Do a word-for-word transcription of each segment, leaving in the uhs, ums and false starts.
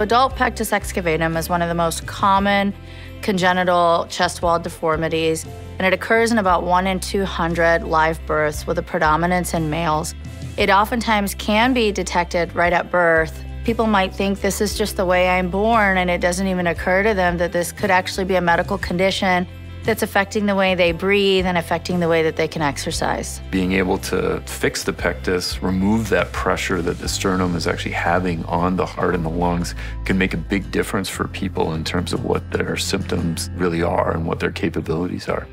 Adult pectus excavatum is one of the most common congenital chest wall deformities, and it occurs in about one in two hundred live births with a predominance in males. It oftentimes can be detected right at birth. People might think this is just the way I'm born, and it doesn't even occur to them that this could actually be a medical condition that's affecting the way they breathe and affecting the way that they can exercise. Being able to fix the pectus, remove that pressure that the sternum is actually having on the heart and the lungs, can make a big difference for people in terms of what their symptoms really are and what their capabilities are.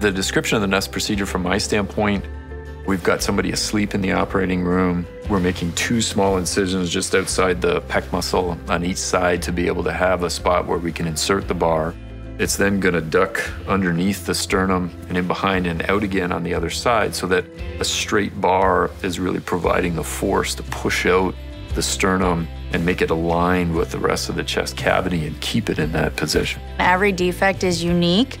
The description of the NUSS procedure from my standpoint, we've got somebody asleep in the operating room. We're making two small incisions just outside the pec muscle on each side to be able to have a spot where we can insert the bar. It's then going to duck underneath the sternum and in behind and out again on the other side, so that a straight bar is really providing the force to push out the sternum and make it aligned with the rest of the chest cavity and keep it in that position. Every defect is unique,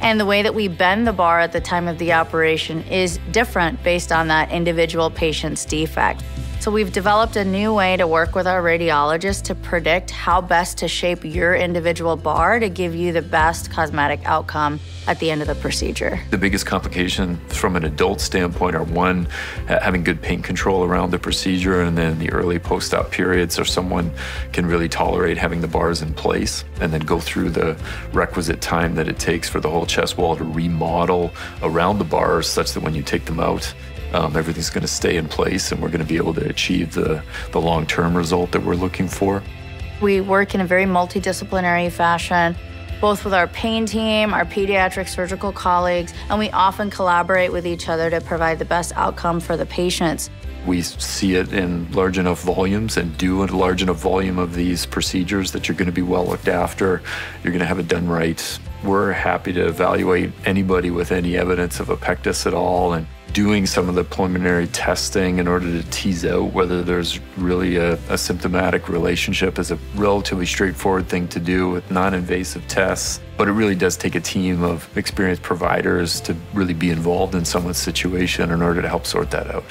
and the way that we bend the bar at the time of the operation is different based on that individual patient's defect. So we've developed a new way to work with our radiologists to predict how best to shape your individual bar to give you the best cosmetic outcome at the end of the procedure. The biggest complication from an adult standpoint are, one, having good pain control around the procedure, and then the early post-op periods, so someone can really tolerate having the bars in place and then go through the requisite time that it takes for the whole chest wall to remodel around the bars such that when you take them out, Um, everything's going to stay in place and we're going to be able to achieve the, the long-term result that we're looking for. We work in a very multidisciplinary fashion, both with our pain team, our pediatric surgical colleagues, and we often collaborate with each other to provide the best outcome for the patients. We see it in large enough volumes and do a large enough volume of these procedures that you're going to be well looked after, you're going to have it done right. We're happy to evaluate anybody with any evidence of a pectus at all, and doing some of the preliminary testing in order to tease out whether there's really a, a symptomatic relationship is a relatively straightforward thing to do with non-invasive tests, but it really does take a team of experienced providers to really be involved in someone's situation in order to help sort that out.